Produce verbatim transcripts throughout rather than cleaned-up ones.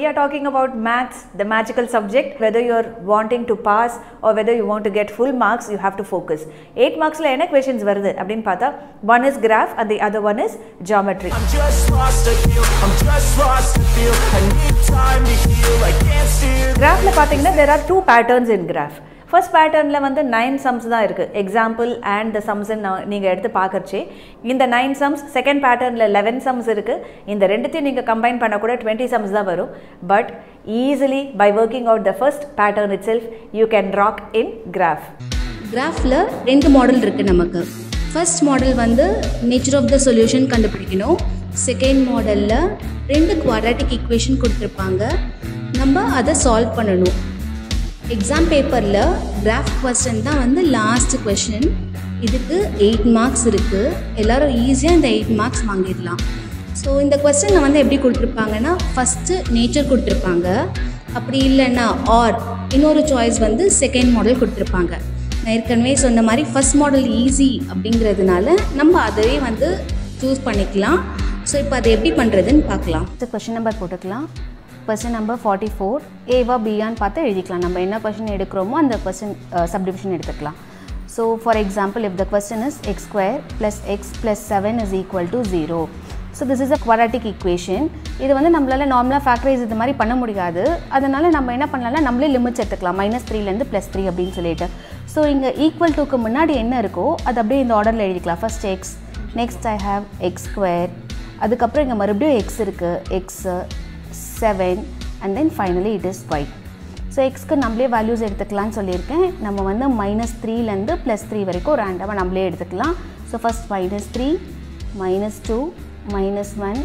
We are talking about maths, the magical subject. Whether you are wanting to pass or whether you want to get full marks, you have to focus. eight marks la ena questions varudhu appdin paatha, one is graph and the other one is geometry. I'm just lost to feel, I'm just lost to feel, I need time to heal, I can't steer. Graph la paathinga there are two patterns in graph. First pattern la vandu nine sums da irukku, example and the sums nu neenga eduthu paakarche inda nine sums. Second pattern la eleven sums irukku, inda renduthiyum neenga combine panna kuda twenty sums da varum. But easily by working out the first pattern itself you can rock in graph. Graph la rendu model irukku namakku. First model vandu nature of the solution kandupidikanum. Second model la rendu quadratic equation kuduthirupanga, namba adha solve pananum. Exam paper la graph question தான் வந்து last question. இதுக்கு eight marks இருக்கு, எல்லாரும் ஈஸியாக இந்த eight marks வாங்கிடலாம். So இந்த கொஸ்டினை வந்து எப்படி கொடுத்துருப்பாங்கன்னா, ஃபஸ்ட்டு நேச்சர் கொடுத்துருப்பாங்க, அப்படி இல்லைன்னா ஆர் இன்னொரு சாய்ஸ் வந்து செகண்ட் மாடல் கொடுத்துருப்பாங்க. நான் ஏற்கனவே சொன்ன மாதிரி ஃபஸ்ட் மாடல் ஈஸி அப்படிங்கிறதுனால நம்ம அதவே வந்து சூஸ் பண்ணிக்கலாம். ஸோ இப்போ அதை எப்படி பண்ணுறதுன்னு பார்க்கலாம். கொஸ்டின் நம்பர் போட்டுக்கலாம். கொஸ்டின் நம்பர் ஃபார்ட்டி ஃபோர் ஏவா பியான்னு பார்த்து எழுதிக்கலாம். நம்ம என்ன கொஸ்டின் எடுக்கிறோமோ அந்த கொஸ்டின் சப்டிவிஷன் எடுத்துக்கலாம். So for example if the question is x square plus x plus seven is equal to zero. So this is a quadratic equation. இது வந்து நம்மளால் நார்மலாக ஃபேக்டரைஸ் இது மாதிரி பண்ண முடியாது. அதனால் நம்ம என்ன பண்ணலாம்னா நம்மளே லிமிட்ஸ் எடுத்துக்கலாம், மைனஸ் த்ரீலேருந்து ப்ளஸ் த்ரீ அப்படின்னு சொல்லிட்டு. ஸோ இங்கே ஈக்குவல் டூக்கு முன்னாடி என்ன இருக்கோ அது அப்படியே இந்த ஆர்டரில் எழுதிக்கலாம். First x, next I have x square, அதுக்கப்புறம் இங்கே மறுபடியும் எக்ஸ் இருக்குது, x seven and then finally it is y. So x க்கு நம்மளே values எடுத்துக்கலாம்னு சொல்லியிருக்கேன். நம்ம வந்து minus three-லேருந்து plus three வரைக்கும் ரேண்டமாக நம்மளே எடுத்துக்கலாம். So first minus three, minus two, minus one,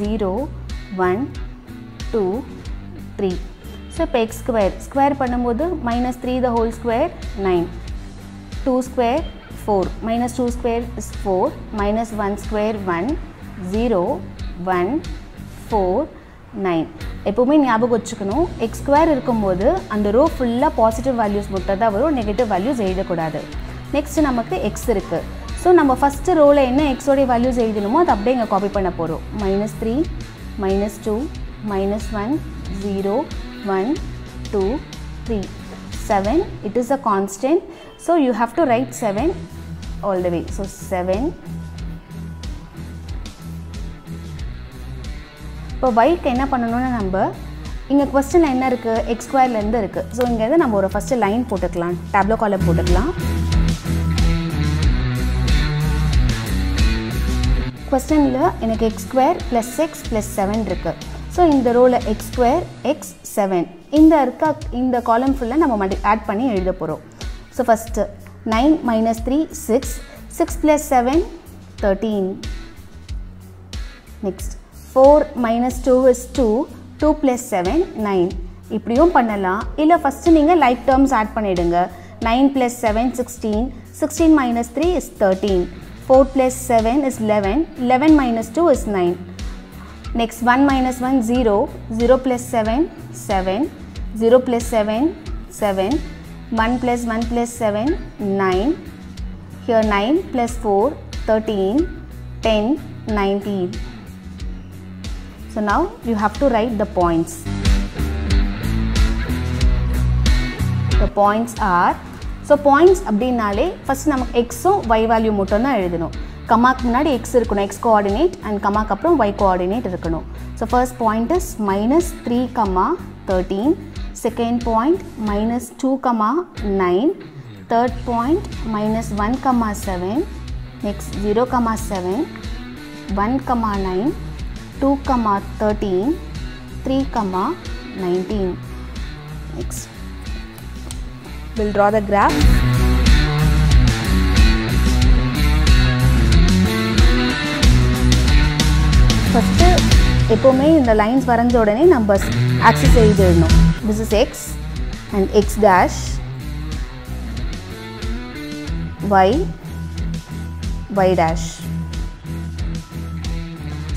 zero, one, two, three. So இப்போ எக்ஸ் ஸ்கொயர் ஸ்கொயர் பண்ணும்போது minus three the whole square nine, two square four, minus two square is four, minus one square one, zero, one, four, nine. எப்போவுமே ஞாபகம் வச்சுக்கணும், X square இருக்கும்போது அந்த row ஃபுல்லாக positive values மட்டும் தான் வரும், நெகட்டிவ் வேல்யூஸ் எழுதக்கூடாது. நெக்ஸ்ட்டு நமக்கு எக்ஸ் இருக்குது. ஸோ நம்ம ஃபஸ்ட்டு ரோவில் என்ன எக்ஸோடைய வேல்யூஸ் எழுதணுமோ அது அப்படியே இங்கே காப்பி பண்ண போகிறோம். Minus three, minus two, minus one, zero, one, two, three, seven. It is a constant. So you have to write seven all the way. So seven. இப்போ வைக்கு என்ன பண்ணணும்னா, நம்ம இங்கே கொஸ்டினில் என்ன இருக்குது, எக்ஸ் ஸ்கொயர்லேருந்து இருக்குது. ஸோ இங்கேருந்து நம்ம ஒரு ஃபஸ்ட்டு லைன் போட்டுக்கலாம், டேப்லோ காலம் போட்டுக்கலாம். கொஸ்டினில் எனக்கு x square plus six plus seven இருக்குது. ஸோ இந்த ரோவில் எக்ஸ் ஸ்கொயர் எக்ஸ் செவன் இந்த இருக்க இந்த காலம் ஃபுல்லாக நம்ம மடி ஆட் பண்ணி எழுத போகிறோம். So first nine minus three six, six plus seven thirteen. Next four minus two is two, two plus seven nine. இப்படியும் பண்ணலாம். இல்லை ஃபஸ்ட்டு நீங்கள் லைக் டேர்ம்ஸ் ஆட் பண்ணிவிடுங்க. Nine plus seven sixteen, sixteen minus three is thirteen, four plus seven is eleven, eleven minus two is nine. Next one minus one zero, zero plus seven seven, zero plus seven seven, one plus one plus seven nine. Here nine plus four thirteen, ten nineteen. So now you have to write the points. The points are, so points அப்படின்னாலே first நமக்கு எக்ஸும் Y value மட்டும் தான் எழுதணும். கமாக்கு முன்னாடி X இருக்கணும், X coordinate, and கமாக்கு அப்புறம் ஒய் கோஆர்டினேட் இருக்கணும். So first point is minus three comma thirteen, second point minus two comma nine, third point minus one comma seven, next zero comma seven, one comma nine, two comma thirteen, three comma nineteen. Next will draw the graph. First எப்போவுமே இந்த lines வரைஞ்ச உடனே நம்ம axis எழுதிடணும். This is x and x dash, y, y dash.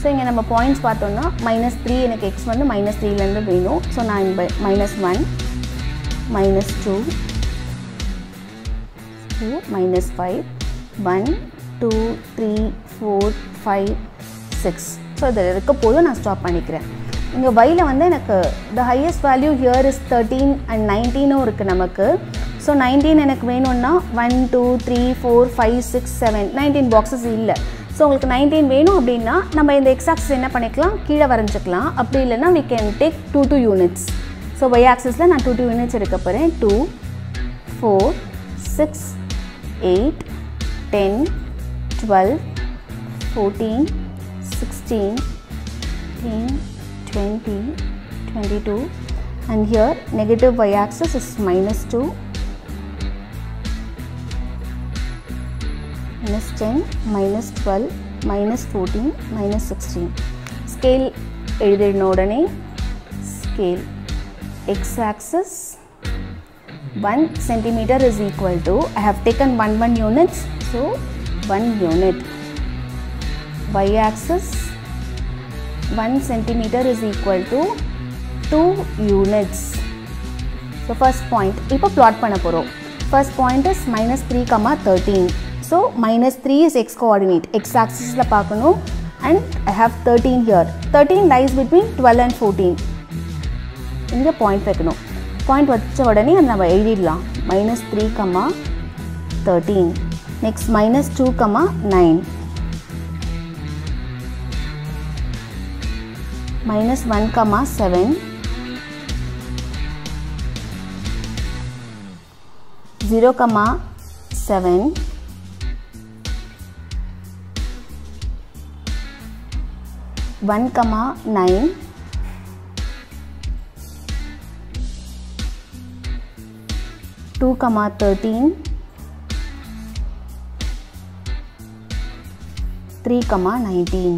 So இங்கே நம்ம points பார்த்தோன்னா minus three, எனக்கு எக்ஸ் வந்து மைனஸ் த்ரீலேருந்து வேணும். ஸோ நான் by minus one, minus two, two minus five, one, two, three, four, five, six. So இதில் இருக்க போதும் நான் ஸ்டாப் பண்ணிக்கிறேன். இங்கே ஒயில வந்து எனக்கு the highest value here is thirteen and நைன்டீனும் இருக்குது நமக்கு. ஸோ நைன்டீன் எனக்கு வேணும்னா one two three four five six seven nineteen boxes இல்லை. ஸோ உங்களுக்கு நைன்டீன் வேணும் அப்படின்னா நம்ம இந்த எக்ஸ் ஆக்சஸ் என்ன பண்ணிக்கலாம், கீழே வரைஞ்சிக்கலாம். அப்படி இல்லைனா we can take two two units. So y ஆக்சஸில் நான் டூ டூ யூனிட்ஸ் எடுக்க போகிறேன். Two four six eight ten twelve fourteen sixteen fifteen twenty twenty two and here negative y axis is minus two minus ten, minus twelve, minus fourteen, minus sixteen. Scale எழுதின உடனே scale x axis one centimeter is equal to, I have taken eleven units, so one unit. Y axis one centimeter is equal to two units. So first point இப்போ plot பண்ண போறோம். First point is minus three comma thirteen. So minus three is x coordinate, x axis la paakano, and I have thirteen here. thirteen lies between twelve and fourteen. inga point vekano, point vacha odane nama elididlam minus three comma thirteen. Next minus two comma nine, minus one comma seven, zero comma seven, one comma nine, two comma thirteen, three comma nineteen.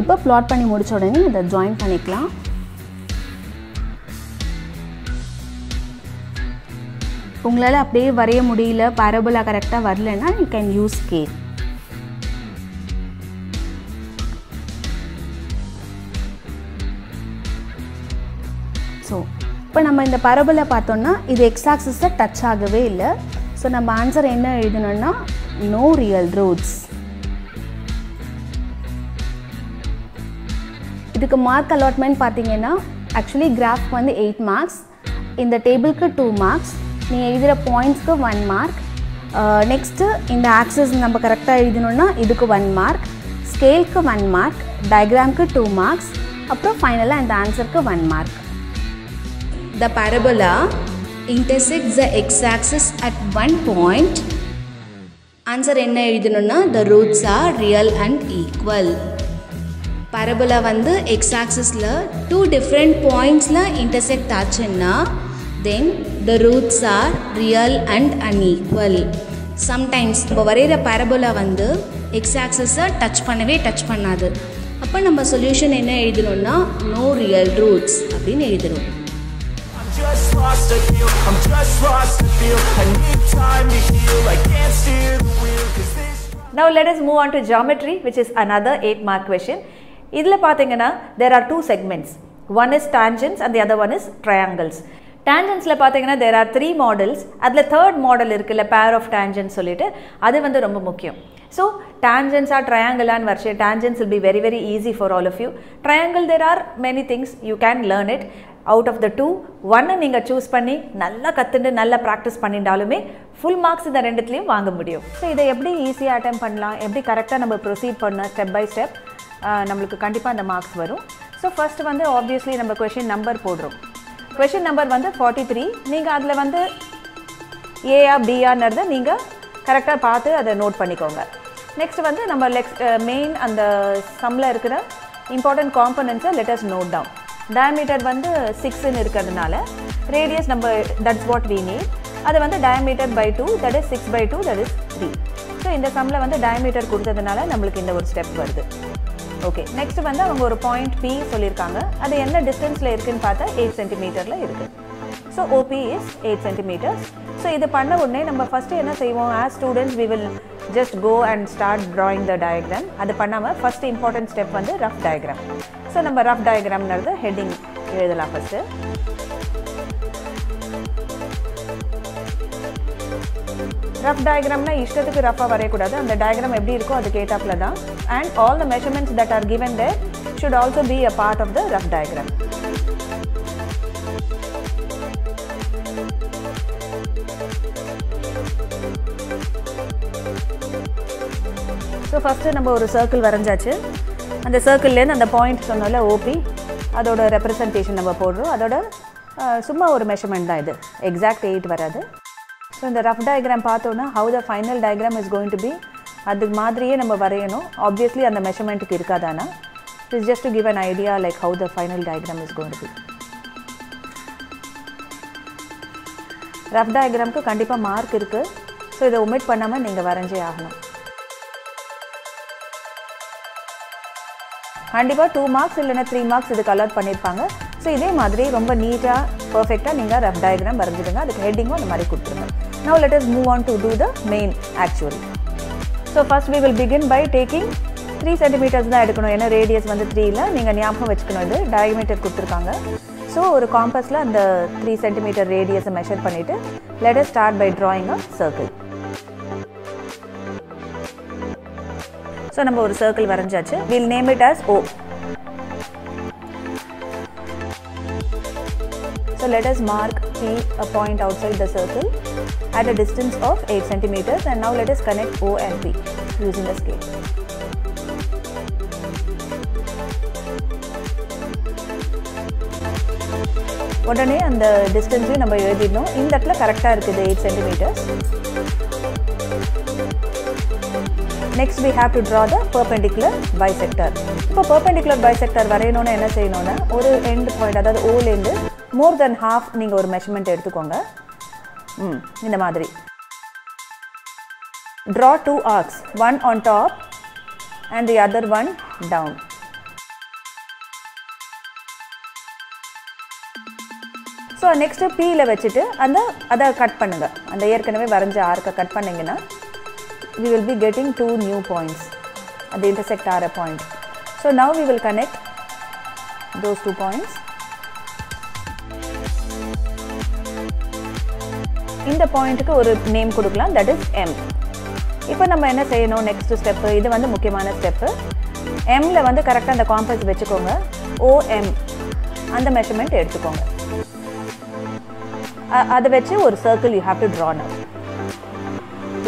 இப்போ plot பண்ணி முடிச்ச உடனே இதை join பண்ணிக்கலாம். உங்களால் அப்படியே வரைய முடியல, பாரபோலா கரெக்டாக வரலன்னா you can use scale. So இப்போ நம்ம இந்த பாரபோலா பார்த்தோம்னா இது எக்ஸ் ஆக்சிஸை டச் ஆகவே இல்லை. ஸோ நம்ம ஆன்சர் என்ன எழுதணும்னா நோ ரியல் ரூட்ஸ். இதுக்கு மார்க் அலாட்மெண்ட் பார்த்தீங்கன்னா ஆக்சுவலி கிராஃப் வந்து எயிட் மார்க்ஸ், இந்த டேபிளுக்கு டூ மார்க்ஸ், நீங்கள் எழுதுகிற பாயிண்ட்ஸ்க்கு ஒன் மார்க். நெக்ஸ்ட்டு இந்த ஆக்சஸ் நம்ம கரெக்டாக எழுதணுன்னா இதுக்கு ஒன் மார்க், ஸ்கேலுக்கு ஒன் மார்க், டயக்ராம்க்கு டூ மார்க்ஸ், அப்புறம் ஃபைனலாக இந்த ஆன்சருக்கு one mark. The parabola intersects the x-axis at one point. Answer என்ன எழுதணுன்னா the roots are real and equal. Parabola வந்து x-axisல two different pointsல intersect ஆச்சுன்னா then the roots are real and unequal. Sometimes நம்ம வரைகிற பாரபோலா வந்து x-axis-ஐ டச் பண்ணவே touch பண்ணாது. அப்போ நம்ம சொல்யூஷன் என்ன எழுதணும்னா no real roots அப்படின்னு எழுதணும். Now let us move on to geometry, which is another eight mark question. இதில் பார்த்தீங்கன்னா there are two segments. One is tangents and the other one is triangles. Tangents-ல பார்த்தீங்கன்னா there are three models. அதில் third model இருக்குல்ல, pair of tangents சொல்லிட்டு, அது வந்து ரொம்ப முக்கியம். So tangents are triangle and varche. Tangents will be very very easy for all of you. Triangle there are many things you can learn it. Out of the two, one நீங்கள் choose பண்ணி நல்லா கத்துண்டு நல்லா practice பண்ணிட்டாலுமே full marks இந்த ரெண்டுத்துலையும் வாங்க முடியும். So இதை எப்படி ஈஸியாக அட்டெம்ப் பண்ணலாம், எப்படி கரெக்டாக நம்ம ப்ரொசீட் பண்ண ஸ்டெப் பை ஸ்டெப் நம்மளுக்கு கண்டிப்பாக அந்த மார்க்ஸ் வரும். ஸோ ஃபர்ஸ்ட் வந்து ஆப்வியஸ்லி நம்ம கொஷின் நம்பர் போடுறோம். கொஷின் நம்பர் வந்து ஃபார்ட்டி த்ரீ நீங்கள் அதில் வந்து ஏஆ பிஆர்ன்றதை நீங்கள் கரெக்டாக பார்த்து அதை நோட் பண்ணிக்கோங்க. நெக்ஸ்ட் வந்து நம்ம லெக்ஸ்ட் மெயின் அந்த சம்மில் இருக்கிற இம்பார்ட்டன்ட் காம்பனன்ட்ஸை லெட்டஸ் நோட் டவுன். டயமீட்டர் வந்து சிக்ஸ்ன்னு இருக்கிறதுனால ரேடியஸ் நம்ம தட்ஸ் வாட் வி நீட். அது வந்து diameter by two, that is six by two, that is three. So இந்த சம்மில் வந்து டயமீட்டர் கொடுத்ததுனால நம்மளுக்கு இந்த ஒரு ஸ்டெப் வருது. ஓகே, நெக்ஸ்ட் வந்து அவங்க ஒரு பாயிண்ட் பி சொல்லியிருக்காங்க. அது என்ன டிஸ்டன்ஸில் இருக்குதுன்னு பார்த்தா எயிட் சென்டிமீட்டரில் இருக்குது. So OP is eight centimetres. So இது பண்ண உடனே நம்ம ஃபஸ்ட்டு என்ன செய்வோம், as students we will just go and start drawing the diagram. அது பண்ணாமல் ஃபஸ்ட் இம்பார்ட்டன்ட் ஸ்டெப் வந்து ரஃப் டயக்ராம். ஸோ நம்ம ரஃப் டயக்ராம்ன்றது ஹெட்டிங் எழுதலாம் ஃபஸ்ட்டு. ரஃப் டயக்ராம்னா இஷ்டத்துக்கு ரஃபாக வரையக்கூடாது, அந்த டயக்ராம் எப்படி இருக்கோ அது கேட்டாப்பில் தான். And all the measurements that are given there should also be a part of the rough diagram. So first நம்ம ஒரு சர்க்கிள் வரைஞ்சாச்சு. அந்த சர்க்கிள்லேருந்து அந்த பாயிண்ட் சொன்னால ஓபி அதோட ரெப்ரசன்டேஷன் நம்ம போடுறோம். அதோட சும்மா ஒரு மெஷர்மெண்ட் தான் இது, எக்ஸாக்ட் எயிட் வராது. ஸோ இந்த ரஃப் டயக்ராம் பார்த்தோன்னா how the final diagram is going to be, அது மாதிரியே நம்ம வரையணும். ஆப்வியஸ்லி அந்த மெஷர்மெண்ட்டுக்கு இருக்காதானா, it's just to give an idea like how the final diagram is going to be. Rough டயக்ராமுக்கு கண்டிப்பாக மார்க் இருக்குது, ஸோ இதை ஒமிட் பண்ணாமல் நீங்கள் வரைஞ்சே ஆகணும். கண்டிப்பாக டூ மார்க்ஸ் இல்லைன்னா த்ரீ மார்க்ஸ் இதுக்கு அலாட் பண்ணியிருப்பாங்க. ஸோ இதே மாதிரி ரொம்ப நீட்டாக பர்ஃபெக்டாக நீங்கள் ரஃப் டயக்ராம் வரைஞ்சிடுங்க, அதுக்கு ஹெட்டிங்கும் அந்த மாதிரி கொடுத்துருங்க. Now let us move on to two the main actually. So first we will begin by taking three centimetres தான் எடுக்கணும், ஏன்னா ரேடியஸ் வந்து த்ரீயில் நீங்கள் ஞாபகம் வச்சுக்கணும். இது டயமீட்டர் கொடுத்துருக்காங்க. ஸோ ஒரு காம்பஸில் அந்த த்ரீ சென்டிமீட்டர் ரேடியஸை மெஷர் பண்ணிவிட்டு let us start by drawing a circle. So நம்ம ஒரு சர்க்கிள் வரைஞ்சாச்சு. We'll name it as O. So let us mark B a point outside the circle at a distance of eight centimetres and now let us connect O and B using a scale. உடனே அந்த டிஸ்டன்ஸையும் நம்ம எழுதிடணும். இந்த இடத்துல கரெக்டாக இருக்குது eight centimetres. Next we have to draw the perpendicular bisector. இப்போ perpendicular bisector வரையணும்னா என்ன செய்யணும்னா, ஒரு எண்ட் பாயிண்ட், அதாவது ஓலேருந்து மோர் தென் ஹாஃப் நீங்கள் ஒரு மெஷர்மெண்ட் எடுத்துக்கோங்க. ம் இந்த மாதிரி draw two arcs, one on top and the other one down. So next பீயில் வச்சுட்டு அந்த அதை கட் பண்ணுங்கள். அந்த ஏற்கனவே வரைஞ்ச ஆர்க்கை கட் பண்ணிங்கன்னா we will be getting two new points at the intersect are a point. So now we will connect those two points. இந்த பாயிண்ட்டுக்கு ஒரு நேம் கொடுக்கலாம், that is M. இப்போ நம்ம என்ன செய்யணும் next step, இது வந்து முக்கியமான step. M ல வந்து கரெக்ட்டா அந்த காம்பஸ் வெச்சுக்கோங்க, O M அந்த மெஷர்மென்ட் எடுத்துக்கோங்க. அதை வெச்சு ஒரு circle you have to draw now.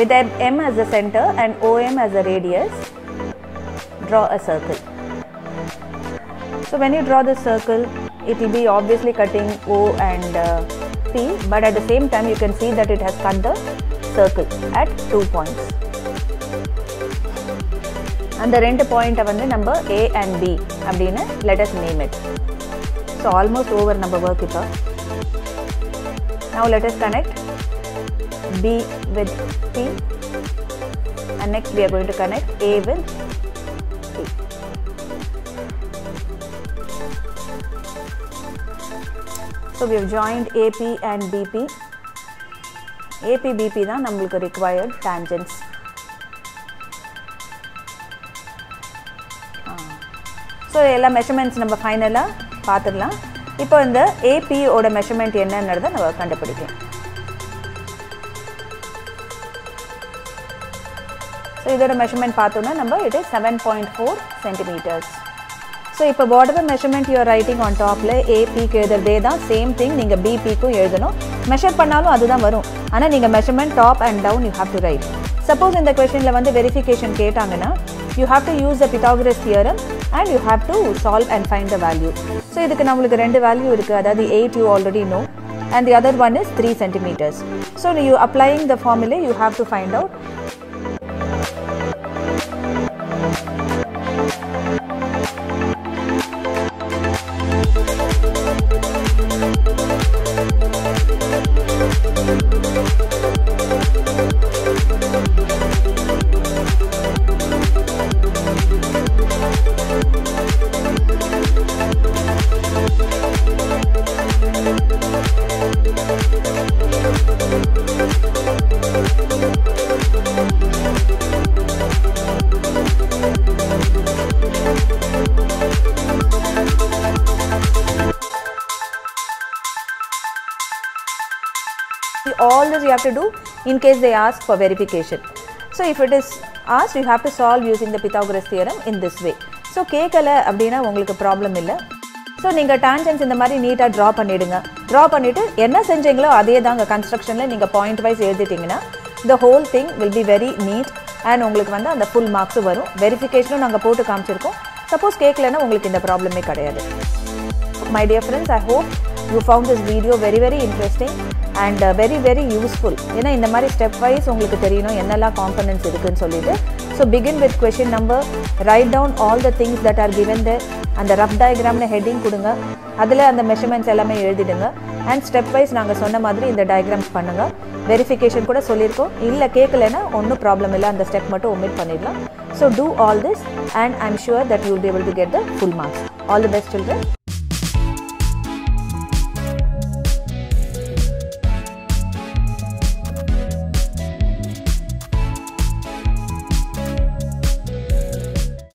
With M as the center and O M as the radius, draw a circle. So when you draw the circle, it will be obviously cutting O and uh, P, but at the same time you can see that it has cut the circle at two points. And the ரெண்டு பாயிண்ட்டை வந்து நம்ம A and B அப்படின்னு let us name it. So almost over நம்ம work இப்போ. Now let us connect B with P and next we are going to connect A with P. So we have joined A P and B P. A P, B P தான் நம்மளுக்கு required tangents. So எல்லா measurements நம்ம ஃபைனலாக பார்த்துடலாம். இப்போ இந்த A P ஓட measurement என்னன்றதை நம்ம கண்டுபிடிக்கலாம். ஸோ இதோட மெஷர்மெண்ட் பார்த்தோன்னா நம்ம it is seven point four centimetres. So இப்போ whatever measurement you are writing on டாப்பில் ஏபிக்கு எழுதுறதே தான் சேம் திங் நீங்கள் பிபிக்கும் எழுதணும். மெஷர் பண்ணாலும் அதுதான் வரும், ஆனால் நீங்கள் measurement top and down you have to write. Suppose இந்த கொஸ்டினில் வந்து வெரிஃபிகேஷன் கேட்டாங்கன்னா you have to use the Pythagoras theorem and you have to solve and find the value. So இதுக்கு நம்மளுக்கு ரெண்டு வேல்யூ இருக்குது, அதாவது eight you already know and the other one is three centimetres. So you applying the formulae you have to find out. All this you have to do in case they ask for verification. So if it is asked, you have to solve using the Pythagoras theorem in this way. So கேட்கல அப்படின்னா உங்களுக்கு problem இல்லை. So நீங்கள் டான்ஜென்ட்ஸ் இந்த மாதிரி நீட்டாக draw பண்ணிவிடுங்க. Draw பண்ணிவிட்டு என்ன செஞ்சீங்களோ அதே தாங்க கன்ஸ்ட்ரக்ஷனில் நீங்கள் பாயிண்ட் வைஸ் எழுதிட்டிங்கன்னா the whole thing will be very neat and உங்களுக்கு வந்து அந்த ஃபுல் மார்க்ஸும் வரும். வெரிஃபிகேஷனும் நாங்கள் போட்டு காமிச்சிருக்கோம். சப்போஸ் கேட்கலன்னா உங்களுக்கு இந்த ப்ராப்ளமே கிடையாது. My dear friends, I hope you found this video very very interesting and uh, very very useful. ஏன்னா இந்த மாதிரி ஸ்டெப் வைஸ் உங்களுக்கு தெரியணும் என்னெல்லாம் காம்பனன்ட்ஸ் இருக்குன்னு சொல்லிட்டு. So begin with question number, write down all the things that are given there. அந்த rough diagramனு ஹெட்டிங் கொடுங்க, அதில் அந்த மெஷர்மெண்ட்ஸ் எல்லாமே எழுதிடுங்க. அண்ட் ஸ்டெப் வைஸ் நாங்கள் சொன்ன மாதிரி இந்த டயக்ராம்ஸ் பண்ணுங்கள். வெரிஃபிகேஷன் கூட சொல்லியிருக்கோம். இல்லை கேட்கலைன்னா ஒன்றும் ப்ராப்ளம் இல்லை, அந்த ஸ்டெப் மட்டும் ஒமிட் பண்ணிடலாம். So do all this and I am sure that you will be able to get the full marks. All the best children.